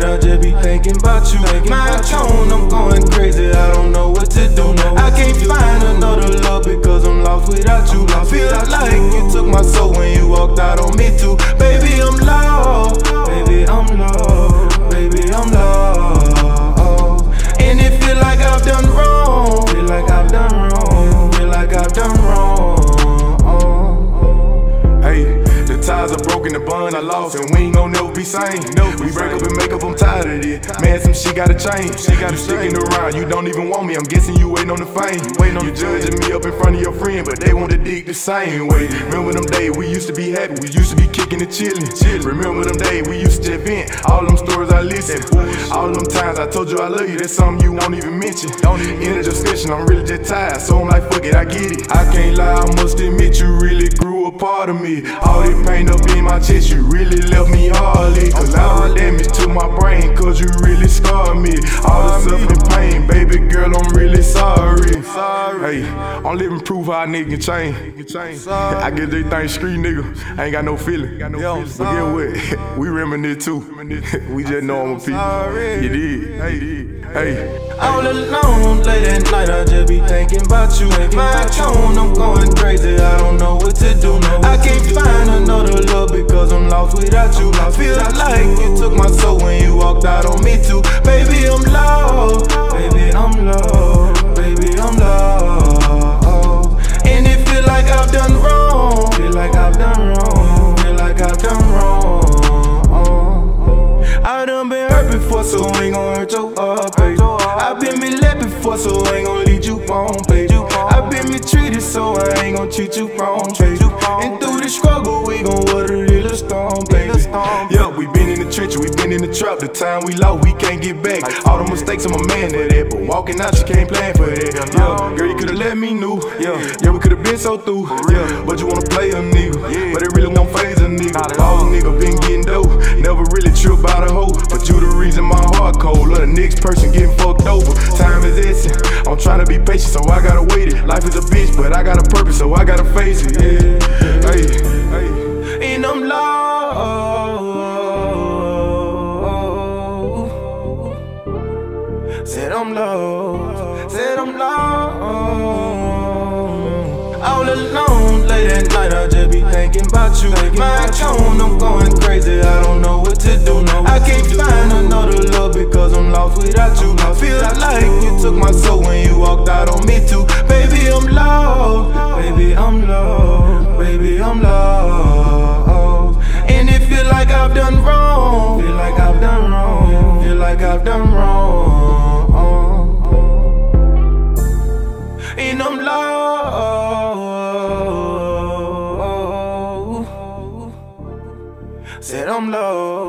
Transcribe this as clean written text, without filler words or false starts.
night I just be thinking about you. My tone, I'm going crazy, I don't know what to do. I can't find another love because I'm lost without you. I feel like you took my soul when you walked out on me too. Baby, I'm lost, baby, I'm lost, baby, I'm lost. And it feel like I've done wrong, feel like I've done wrong, feel like I've done wrong. Hey. Ties are broken, the bond I lost, and we ain't gon' never be same. We break up and make up, I'm tired of it. Man, some shit gotta change. You sticking around, you don't even want me. I'm guessing you waiting on the fame. You judging me up in front of your friend, but they want to dig the same way. Remember them days we used to be happy, we used to be kicking and chilling. Remember them days we used to vent. All them stories I listen. All them times I told you I love you, that's something you won't even mention. End of discussion, I'm really just tired, so I'm like, fuck it, I get it. I can't lie, I must admit you really grew a part of me. All this pain up in my chest, you really left me hardly. Cause I was damage to my brain, cause you really scarred me. All the suffering pain, baby girl, I'm really sorry. Hey, I'm living proof how a nigga can change. I guess they think street nigga ain't got no feeling. But get what? We reminisce too. We just normal people. You did. Hey. All alone, late at night, I just be thinking about you. My tone, I'm going crazy, I don't know what to do. I can't find another love because I'm lost without you. I feel like you took my soul when you walked out on me too. Baby, I'm lost, baby, I'm lost, baby, I'm lost. And it feel like I've done wrong, feel like I've done wrong, feel like I've done wrong. I done been hurt before, so I ain't gon' hurt your heart, baby. I've been misled before, so I ain't gon' lead you wrong, baby. I've been mistreated, so I ain't gon' treat you wrong, baby. And through the struggle, we gon' water the little storm, baby. Yeah, we been in the trench, we been in the trap. The time we lost, we can't get back. All the mistakes, I'm a man at that, but walking out, you can't plan for that. Yeah, girl, you could've let me know. Yeah, we could've been so through. Yeah, but you wanna play a nigga, but it really don't phase a nigga. All nigga been getting dope, never really trip by the hoe, but you the reason my heart cold. Let the next person getting fucked over. Time is essence, I'm trying to be patient, so I gotta wait it. Life is a bitch, but I got a purpose, so I gotta face it. Yeah, hey. And I'm low. Said I'm low. Said I'm low. All alone, late at night, I just be thinking about you. My tone, I'm going crazy, I don't know what to do. I can't find another love because I'm lost without you. I feel like you took my soul when you walked out on me too. Baby, I'm lost, baby, I'm lost, baby, I'm lost. And it feel like I've done wrong, feel like I've done wrong, feel like I've done wrong. And I'm lost. Said I'm lost.